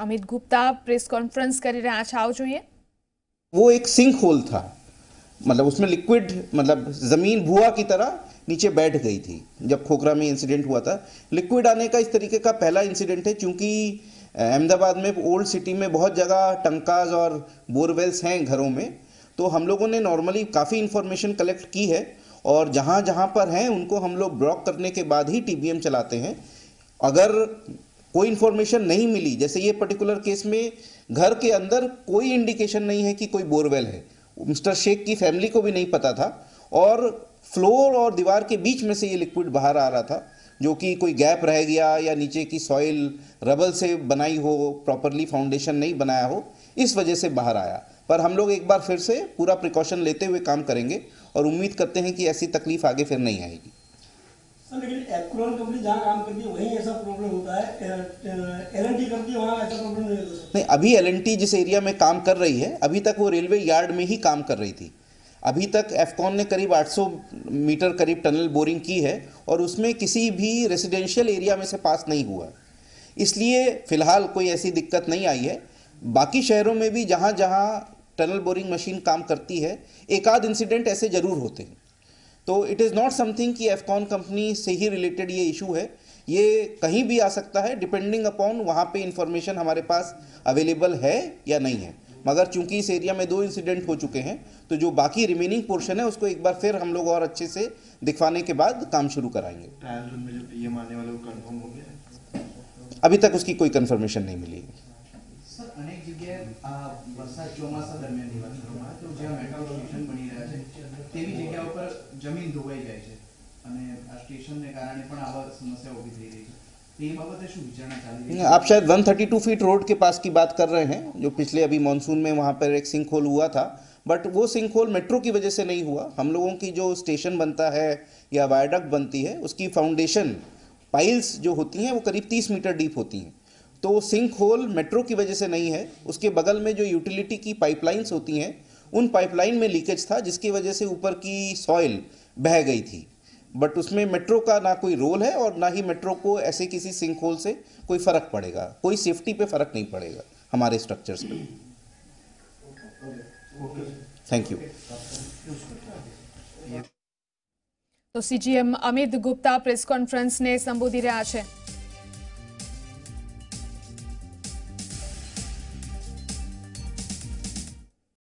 Amit Gupta press conference कर रहा है, आओ जोइए। वो एक सिंक होल था, मतलब उसमें लिक्विड, मतलब जमीन भुआ की तरह नीचे बैठ गई थी। जब खोखरा में इंसिडेंट हुआ था, लिक्विड आने का इस तरीके का पहला इंसिडेंट है, क्योंकि अहमदाबाद में ओल्ड सिटी में बहुत जगह टंकाज और बोरवेल्स हैं घरों में, तो हम लोगों ने नॉर्मली काफ़ी इन्फॉर्मेशन कलेक्ट की है और जहाँ जहाँ पर हैं उनको हम लोग ब्लॉक करने के बाद ही टीबीएम चलाते हैं। अगर कोई इन्फॉर्मेशन नहीं मिली, जैसे ये पर्टिकुलर केस में घर के अंदर कोई इंडिकेशन नहीं है कि कोई बोरवेल है, मिस्टर शेख की फैमिली को भी नहीं पता था, और फ्लोर और दीवार के बीच में से ये लिक्विड बाहर आ रहा था, जो कि कोई गैप रह गया या नीचे की सॉइल रबल से बनाई हो, प्रॉपरली फाउंडेशन नहीं बनाया हो, इस वजह से बाहर आया। पर हम लोग एक बार फिर से पूरा प्रिकॉशन लेते हुए काम करेंगे और उम्मीद करते हैं कि ऐसी तकलीफ आगे फिर नहीं आएगी। सर लेकिन एफकॉन कंपनी जहाँ काम करती है वहीं ऐसा प्रॉब्लम होता है, एलएनटी कंपनी वहाँ ऐसा प्रॉब्लम नहीं होता? नहीं, अभी एलएनटी जिस एरिया में काम कर रही है, अभी तक वो रेलवे यार्ड में ही काम कर रही थी। अभी तक एफकॉन ने करीब 800 मीटर करीब टनल बोरिंग की है और उसमें किसी भी रेजिडेंशियल एरिया में से पास नहीं हुआ, इसलिए फिलहाल कोई ऐसी दिक्कत नहीं आई है। बाकी शहरों में भी जहाँ जहाँ टनल बोरिंग मशीन काम करती है, एक आध इंसिडेंट ऐसे ज़रूर होते हैं। तो इट इज़ नॉट समथिंग कि एफकॉन कंपनी से ही रिलेटेड ये इशू है, ये कहीं भी आ सकता है, डिपेंडिंग अपॉन वहाँ पे इन्फॉर्मेशन हमारे पास अवेलेबल है या नहीं है। मगर चूंकि इस एरिया में 2 इंसिडेंट हो चुके हैं, तो जो बाकी रिमेनिंग पोर्शन है उसको एक बार फिर हम लोग और अच्छे से दिखवाने के बाद काम शुरू कराएंगे। ट्रायल रूम में जो पीएम आने वाला वो कंफर्म हो गया? अभी तक उसकी कोई कंफर्मेशन नहीं मिली है। सर अनेक जगह वर्षा चौमासा दरमियान निवासीओमा तो जे मेटल स्टेशन बनी रहा है તેવી જગ્યા ઉપર જમીન ધોવાઈ જાય છે અને આ સ્ટેશનને કારણે પણ આવા સમસ્યા ઊભી થઈ રહી છે, તે બાબતે શું વિચારણા ચાલી રહી है? आप शायद 132 फीट रोड के पास की बात कर रहे हैं, जो पिछले अभी मानसून में वहाँ पर एक सिंक होल हुआ था, बट वो सिंक होल मेट्रो की वजह से नहीं हुआ। हम लोगों की जो स्टेशन बनता है या वायडक्ट बनती है, उसकी फाउंडेशन पाइल्स जो होती हैं वो करीब 30 मीटर डीप होती हैं, तो सिंक होल मेट्रो की वजह से नहीं है। उसके बगल में जो यूटिलिटी की पाइपलाइंस होती हैं, उन पाइपलाइन में लीकेज था, जिसकी वजह से ऊपर की सॉइल बह गई थी, बट उसमें मेट्रो का ना कोई रोल है और ना ही मेट्रो को ऐसे किसी सिंक होल से कोई फ़र्क पड़ेगा, कोई सेफ्टी पे फ़र्क नहीं पड़ेगा हमारे स्ट्रक्चर्स पे। Thank you. तो CGM Amit Gupta press conference ने संबोधी रहा है।